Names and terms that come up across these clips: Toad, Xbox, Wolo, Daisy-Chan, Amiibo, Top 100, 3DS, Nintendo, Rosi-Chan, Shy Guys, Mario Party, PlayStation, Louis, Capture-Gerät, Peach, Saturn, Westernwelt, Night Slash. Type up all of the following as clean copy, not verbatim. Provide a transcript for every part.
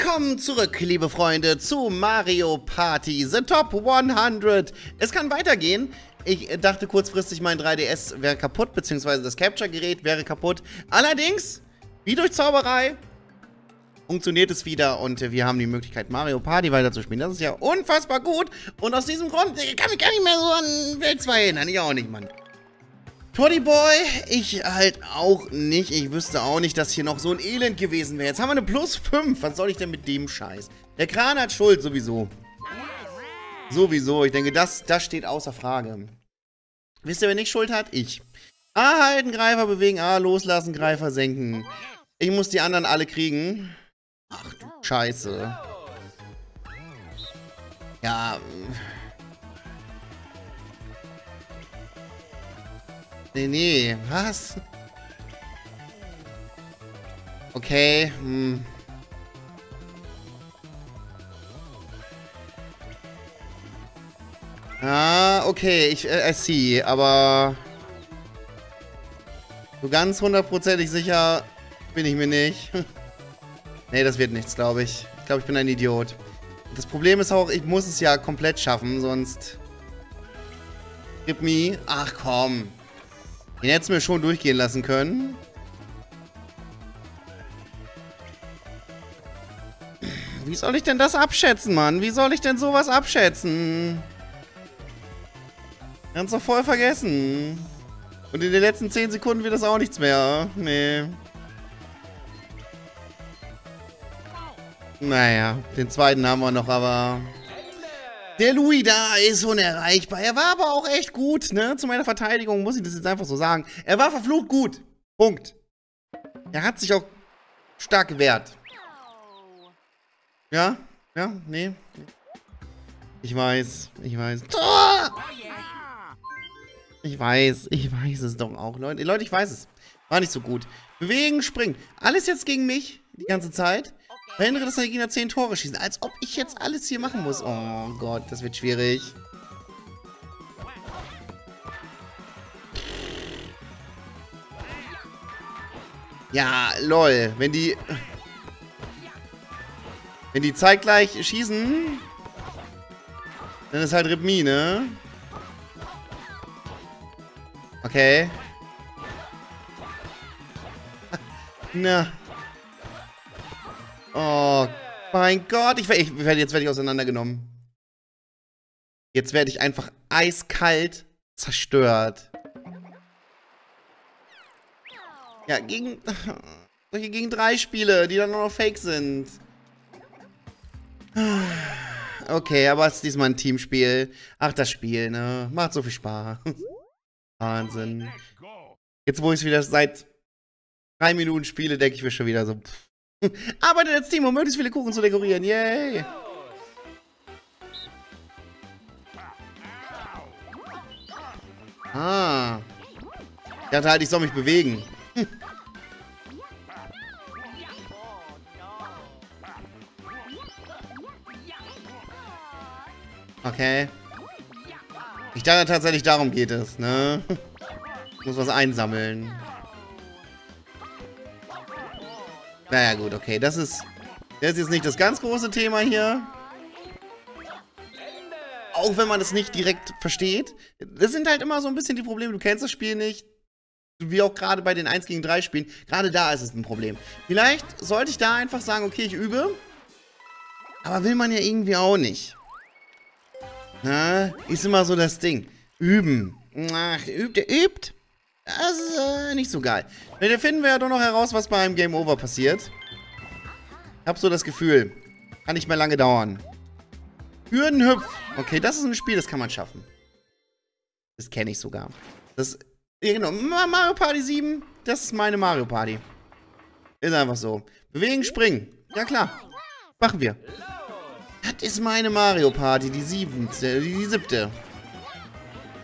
Willkommen zurück, liebe Freunde, zu Mario Party, The Top 100. Es kann weitergehen. Ich dachte kurzfristig, mein 3DS wäre kaputt, beziehungsweise das Capture-Gerät wäre kaputt. Allerdings, wie durch Zauberei, funktioniert es wieder und wir haben die Möglichkeit, Mario Party weiterzuspielen. Das ist ja unfassbar gut. Und aus diesem Grund, ich kann mich gar nicht mehr so an Welt 2 erinnern. Ich auch nicht, Mann. Toddy Boy, ich halt auch nicht. Ich wüsste auch nicht, dass hier noch so ein Elend gewesen wäre. Jetzt haben wir eine +5. Was soll ich denn mit dem Scheiß? Der Kran hat Schuld, sowieso. Sowieso. Ich denke, das steht außer Frage. Wisst ihr, wer nicht Schuld hat? Ich. A halten, Greifer bewegen, A loslassen, Greifer senken. Ich muss die anderen alle kriegen. Ach du Scheiße. Ja. Nee, was? Okay, Ah, okay, ich see, aber so ganz hundertprozentig sicher bin ich mir nicht. Nee, das wird nichts, glaube ich. Ich glaube, ich bin ein Idiot. Das Problem ist auch, ich muss es ja komplett schaffen, sonst... Gib mir... Ach, komm. Den hättest du mir schon durchgehen lassen können. Wie soll ich denn das abschätzen, Mann? Wie soll ich denn sowas abschätzen? Ganz noch voll vergessen. Und in den letzten 10 Sekunden wird das auch nichts mehr. Nee. Naja, den zweiten haben wir noch, aber... Der Louis da ist unerreichbar. Er war aber auch echt gut, ne? Zu meiner Verteidigung muss ich das jetzt einfach so sagen. Er war verflucht gut. Punkt. Er hat sich auch stark gewehrt. Ja? Ja? Nee? Ich weiß. Ich weiß. Ich weiß. Ich weiß es doch auch, Leute. Leute, ich weiß es. War nicht so gut. Bewegen, springen. Alles jetzt gegen mich. Die ganze Zeit. Verhindere, dass die Gegner 10 Tore schießen. Als ob ich jetzt alles hier machen muss. Oh Gott, das wird schwierig. Ja, lol. Wenn die zeitgleich schießen, dann ist halt Ripmi, ne? Okay. Na. Oh mein Gott, jetzt werde ich auseinandergenommen. Jetzt werde ich einfach eiskalt zerstört. Ja, gegen 3 Spiele, die dann nur noch fake sind. Okay, aber es ist diesmal ein Teamspiel. Ach, das Spiel, ne? Macht so viel Spaß. Wahnsinn. Jetzt, wo ich es wieder seit 3 Minuten spiele, denke ich mir schon wieder so... Pff. Arbeitet als Team, um möglichst viele Kuchen zu dekorieren. Yay! Ah. Ich dachte halt, ich soll mich bewegen. Okay. Ich dachte tatsächlich, darum geht es, ne? Ich muss was einsammeln. Naja, gut, okay. Das ist jetzt nicht das ganz große Thema hier. Auch wenn man das nicht direkt versteht. Das sind halt immer so ein bisschen die Probleme. Du kennst das Spiel nicht. Wie auch gerade bei den 1 gegen 3 Spielen. Gerade da ist es ein Problem. Vielleicht sollte ich da einfach sagen, okay, ich übe. Aber will man ja irgendwie auch nicht. Na, ist immer so das Ding. Üben. Ach, übt, ihr übt. Das ist nicht so geil. Da finden wir ja doch noch heraus, was bei einem Game Over passiert. Ich hab so das Gefühl. Kann nicht mehr lange dauern. Hürdenhüpf. Okay, das ist ein Spiel, das kann man schaffen. Das kenne ich sogar. Das, genau, Mario Party 7, das ist meine Mario Party. Ist einfach so. Bewegen, springen. Ja klar. Machen wir. Das ist meine Mario Party, die 7. Die 7.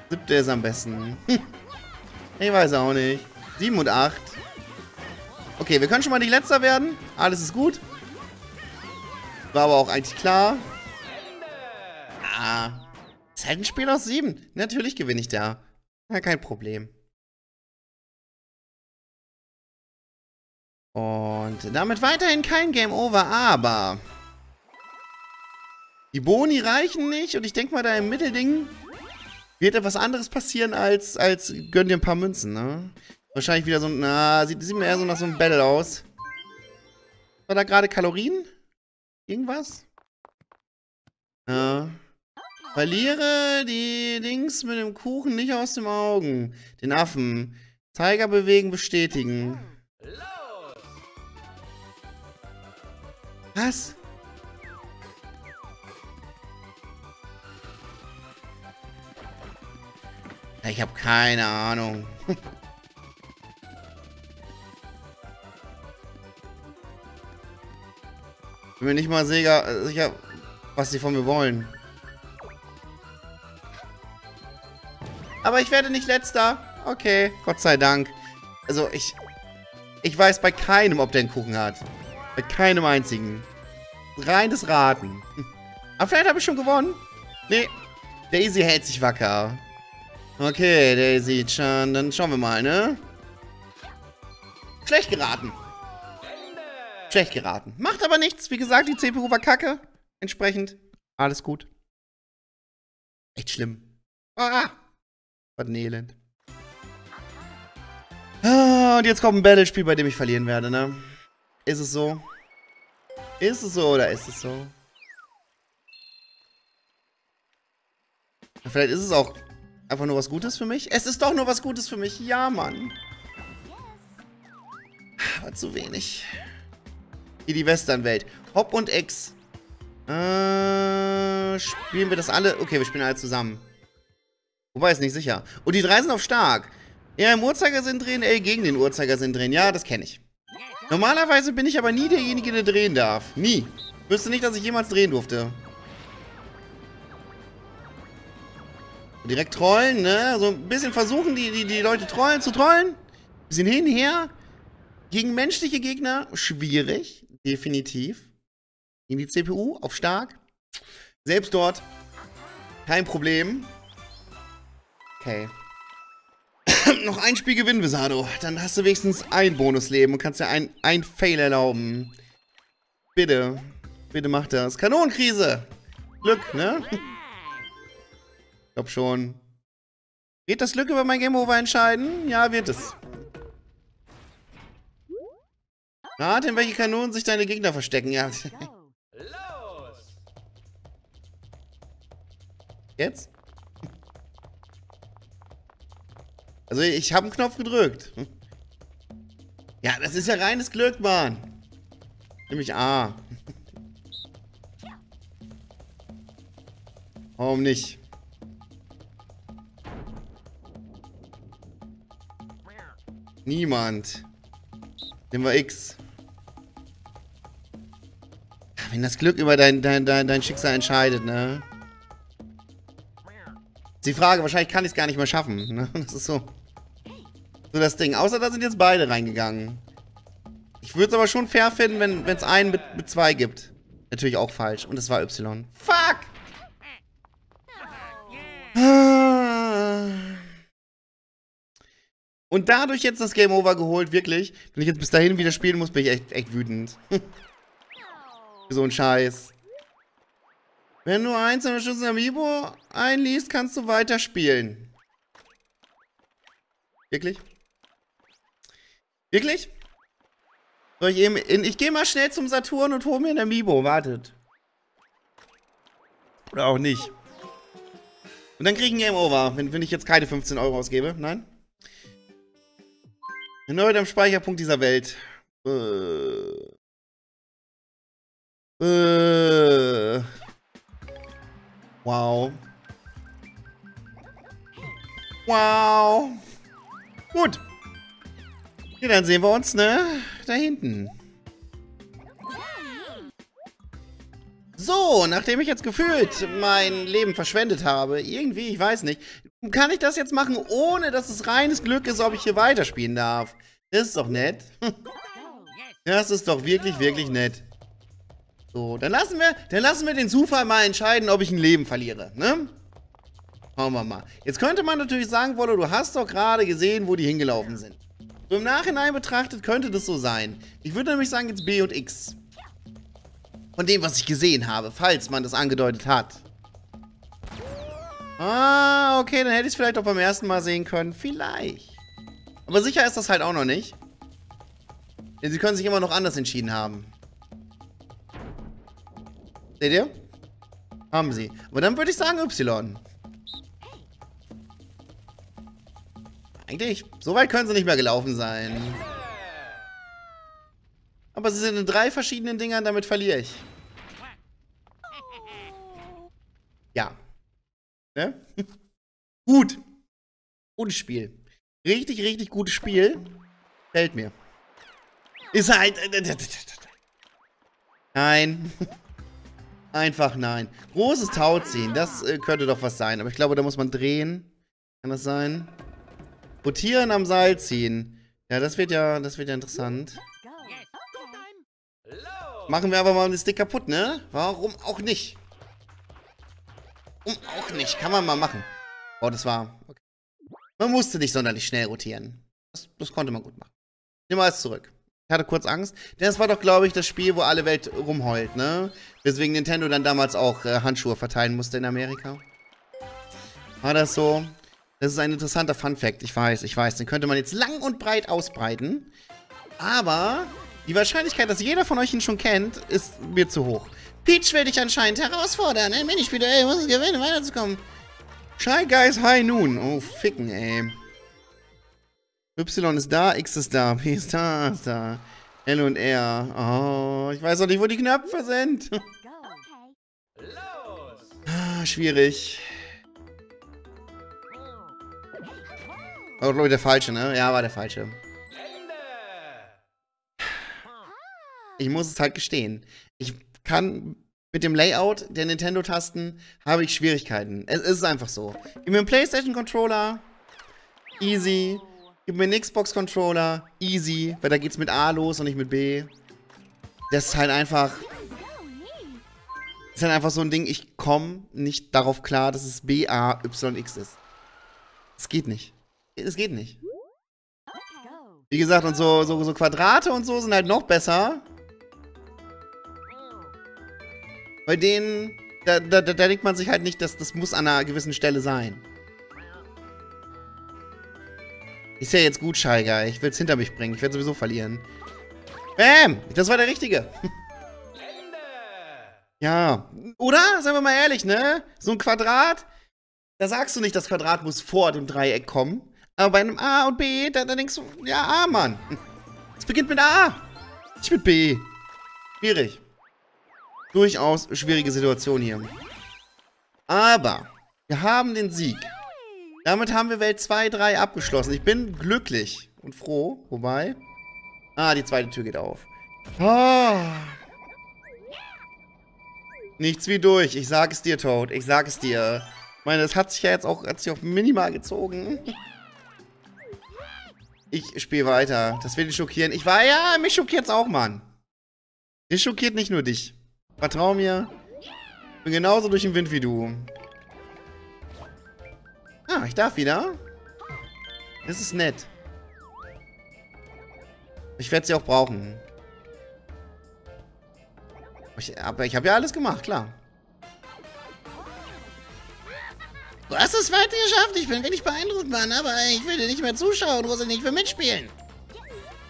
7. ist am besten. Ich weiß auch nicht. 7 und 8. Okay, wir können schon mal nicht letzter werden. Alles ist gut. War aber auch eigentlich klar. Ah. Ist halt ein Spiel aus 7. Natürlich gewinne ich da. Ja, kein Problem. Und damit weiterhin kein Game Over, aber die Boni reichen nicht und ich denke mal, da im Mittelding wird etwas anderes passieren als, gönn dir ein paar Münzen, ne? Wahrscheinlich wieder so ein, na, sieht mir eher so nach so einem Battle aus. War da gerade Kalorien? Irgendwas? Verliere die Dings mit dem Kuchen nicht aus dem Augen. Den Affen. Zeiger bewegen, bestätigen. Was? Ich habe keine Ahnung. Bin mir nicht mal sicher, was sie von mir wollen. Aber ich werde nicht letzter. Okay, Gott sei Dank. Also ich weiß bei keinem, ob der einen Kuchen hat. Bei keinem einzigen. Reines Raten. Aber vielleicht habe ich schon gewonnen. Nee, Daisy hält sich wacker. Okay, Daisy-Chan, dann schauen wir mal, ne? Schlecht geraten. Schlecht geraten. Macht aber nichts. Wie gesagt, die CPU war kacke. Entsprechend. Alles gut. Echt schlimm. Ah! Was ein Elend. Ah, und jetzt kommt ein Battle-Spiel, bei dem ich verlieren werde, ne? Ist es so? Ist es so oder ist es so? Vielleicht ist es auch einfach nur was Gutes für mich. Es ist doch nur was Gutes für mich. Ja, Mann. War zu wenig. Hier die Westernwelt. Hop und X. Spielen wir das alle? Okay, wir spielen alle zusammen. Wobei, ist nicht sicher. Und die drei sind auf stark. Ja, im Uhrzeigersinn drehen, ey, gegen den Uhrzeigersinn drehen. Ja, das kenne ich. Normalerweise bin ich aber nie derjenige, der drehen darf. Nie. Ich wüsste nicht, dass ich jemals drehen durfte. Direkt trollen, ne? So ein bisschen versuchen, die Leute zu trollen. Ein bisschen hin und her. Gegen menschliche Gegner schwierig. Definitiv. Gegen die CPU auf stark. Selbst dort kein Problem. Okay. Noch ein Spiel gewinnen wir, Sado. Dann hast du wenigstens ein Bonusleben und kannst dir ein Fail erlauben. Bitte. Bitte mach das. Kanonenkrise. Glück, ne? Ich glaube schon. Wird das Glück über mein Game Over entscheiden? Ja, wird es. Rate, in welche Kanonen sich deine Gegner verstecken. Ja. Jetzt? Also, ich habe einen Knopf gedrückt. Ja, das ist ja reines Glück, Mann. Nämlich A. Warum nicht? Niemand. Nehmen wir X. Wenn das Glück über dein Schicksal entscheidet, ne? Ist die Frage, wahrscheinlich kann ich es gar nicht mehr schaffen, ne? Das ist so das Ding. Außer da sind jetzt beide reingegangen. Ich würde es aber schon fair finden, wenn es einen mit zwei gibt. Natürlich auch falsch. Und es war Y. Fuck! Und dadurch jetzt das Game Over geholt, wirklich. Wenn ich jetzt bis dahin wieder spielen muss, bin ich echt wütend. So ein Scheiß. Wenn du einzelne Schüsse Amiibo einliest, kannst du weiterspielen. Wirklich? Wirklich? Soll ich eben ich gehe mal schnell zum Saturn und hole mir ein Amiibo. Wartet. Oder auch nicht. Und dann krieg ich ein Game Over, wenn ich jetzt keine 15 Euro ausgebe. Nein? Erneut am Speicherpunkt dieser Welt. Wow. Wow. Gut. Ja, dann sehen wir uns, ne? Da hinten. So, nachdem ich jetzt gefühlt mein Leben verschwendet habe, irgendwie, ich weiß nicht, kann ich das jetzt machen, ohne dass es reines Glück ist, ob ich hier weiterspielen darf? Das ist doch nett. Das ist doch wirklich, wirklich nett. So, dann lassen wir den Zufall mal entscheiden, ob ich ein Leben verliere, ne? Schauen wir mal. Jetzt könnte man natürlich sagen, Wolle, du hast doch gerade gesehen, wo die hingelaufen sind. So im Nachhinein betrachtet könnte das so sein. Ich würde nämlich sagen jetzt B und X. Von dem, was ich gesehen habe, falls man das angedeutet hat. Ah, okay, dann hätte ich es vielleicht auch beim ersten Mal sehen können. Vielleicht. Aber sicher ist das halt auch noch nicht. Denn sie können sich immer noch anders entschieden haben. Seht ihr? Haben sie. Aber dann würde ich sagen Y. Eigentlich, so weit können sie nicht mehr gelaufen sein. Aber sie sind in 3 verschiedenen Dingern, damit verliere ich. Ja. Ne? Gut. Gutes Spiel. Richtig, richtig gutes Spiel. Fällt mir. Ist halt... Nein. Einfach nein. Großes Tauziehen, das könnte doch was sein. Aber ich glaube, da muss man drehen. Kann das sein? Rotieren am Seil ziehen. Ja, das wird ja interessant. Machen wir aber mal den Stick kaputt, ne? Warum auch nicht? Warum auch nicht? Kann man mal machen. Oh, das war... Okay. Man musste nicht sonderlich schnell rotieren. Das konnte man gut machen. Nimm alles zurück. Ich hatte kurz Angst. Denn das war doch, glaube ich, das Spiel, wo alle Welt rumheult, ne? Deswegen Nintendo dann damals auch Handschuhe verteilen musste in Amerika. War das so? Das ist ein interessanter Fun-Fact. Ich weiß. Den könnte man jetzt lang und breit ausbreiten. Aber die Wahrscheinlichkeit, dass jeder von euch ihn schon kennt, ist mir zu hoch. Peach will dich anscheinend herausfordern. Ein Minispiel, ey, muss es gewinnen, weiterzukommen. Shy Guys, High Noon. Oh, ficken, ey. Y ist da, X ist da, P ist da, ist da. L und R. Oh, ich weiß auch nicht, wo die Knöpfe sind. Ah, schwierig. Oh, glaube ich, der falsche, ne? Ja, war der falsche. Ich muss es halt gestehen. Ich kann... Mit dem Layout der Nintendo-Tasten habe ich Schwierigkeiten. Es ist einfach so. Gib mir einen PlayStation-Controller. Easy. Gib mir einen Xbox-Controller. Easy. Weil da geht's mit A los und nicht mit B. Das ist halt einfach... Das ist halt einfach so ein Ding, ich komme nicht darauf klar, dass es B, A, Y, X ist. Es geht nicht. Es geht nicht. Wie gesagt, und so Quadrate und so sind halt noch besser. Bei denen, da denkt man sich halt nicht, dass das muss an einer gewissen Stelle sein. Ist ja jetzt gut, Shy Guy. Ich will es hinter mich bringen. Ich werde sowieso verlieren. Bam! Das war der Richtige. Ja. Oder? Seien wir mal ehrlich, ne? So ein Quadrat, da sagst du nicht, das Quadrat muss vor dem Dreieck kommen. Aber bei einem A und B, da denkst du, ja, A, Mann. Es beginnt mit A. Nicht mit B. Schwierig. Durchaus schwierige Situation hier. Aber wir haben den Sieg. Damit haben wir Welt 2, 3 abgeschlossen. Ich bin glücklich und froh. Wobei... Ah, die zweite Tür geht auf. Ah. Nichts wie durch. Ich sag es dir, Toad. Ich sag es dir. Ich meine, das hat sich ja jetzt auch auf minimal gezogen. Ich spiele weiter. Das will dich schockieren. Ich war... Ja, mich schockiert's auch, Mann. Dich schockiert nicht nur dich. Vertrau mir. Ich bin genauso durch den Wind wie du. Ah, ich darf wieder. Das ist nett. Ich werde sie auch brauchen. Aber ich habe ja alles gemacht, klar. Du hast es weiter geschafft. Ich bin wirklich beeindruckt, Mann. Aber ich will dir nicht mehr zuschauen, wo sie nicht mehr mitspielen.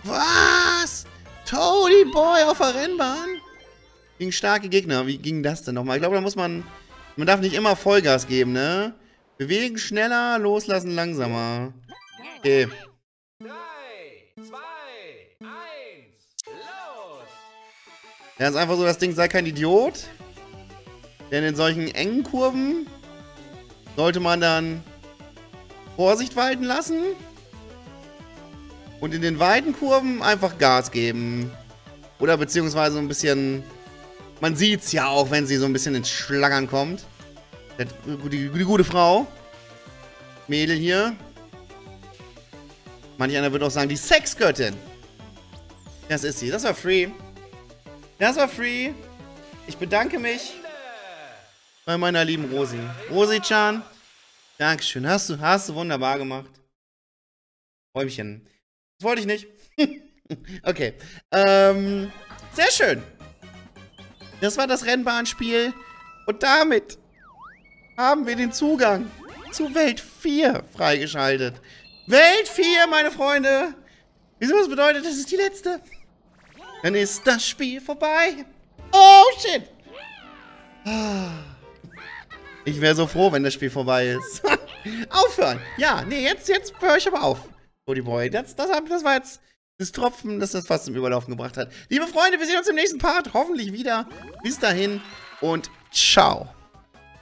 Was? Toady Boy auf der Rennbahn? Gegen starke Gegner. Wie ging das denn nochmal? Ich glaube, da muss man... Man darf nicht immer Vollgas geben, ne? Bewegen schneller, loslassen langsamer. Okay. 3, 2, 1, los! Ja, ist einfach so, das Ding sei kein Idiot. Denn in solchen engen Kurven sollte man dann Vorsicht walten lassen. Und in den weiten Kurven einfach Gas geben. Oder beziehungsweise ein bisschen... Man sieht's ja auch, wenn sie so ein bisschen ins Schlagern kommt. Die gute Frau. Mädel hier. Manch einer würde auch sagen, die Sexgöttin. Das ist sie. Das war free. Das war free. Ich bedanke mich bei meiner lieben Rosi. Rosi-Chan. Dankeschön. Hast du wunderbar gemacht. Räumchen. Wollte ich nicht. Okay. Sehr schön. Das war das Rennbahnspiel. Und damit haben wir den Zugang zu Welt 4 freigeschaltet. Welt 4, meine Freunde. Wieso das bedeutet, das ist die letzte? Dann ist das Spiel vorbei. Oh, shit. Ich wäre so froh, wenn das Spiel vorbei ist. Aufhören. Ja, nee, jetzt höre ich aber auf. Holy Boy, das war jetzt das Tropfen, das das fast zum Überlaufen gebracht hat. Liebe Freunde, wir sehen uns im nächsten Part hoffentlich wieder. Bis dahin und ciao.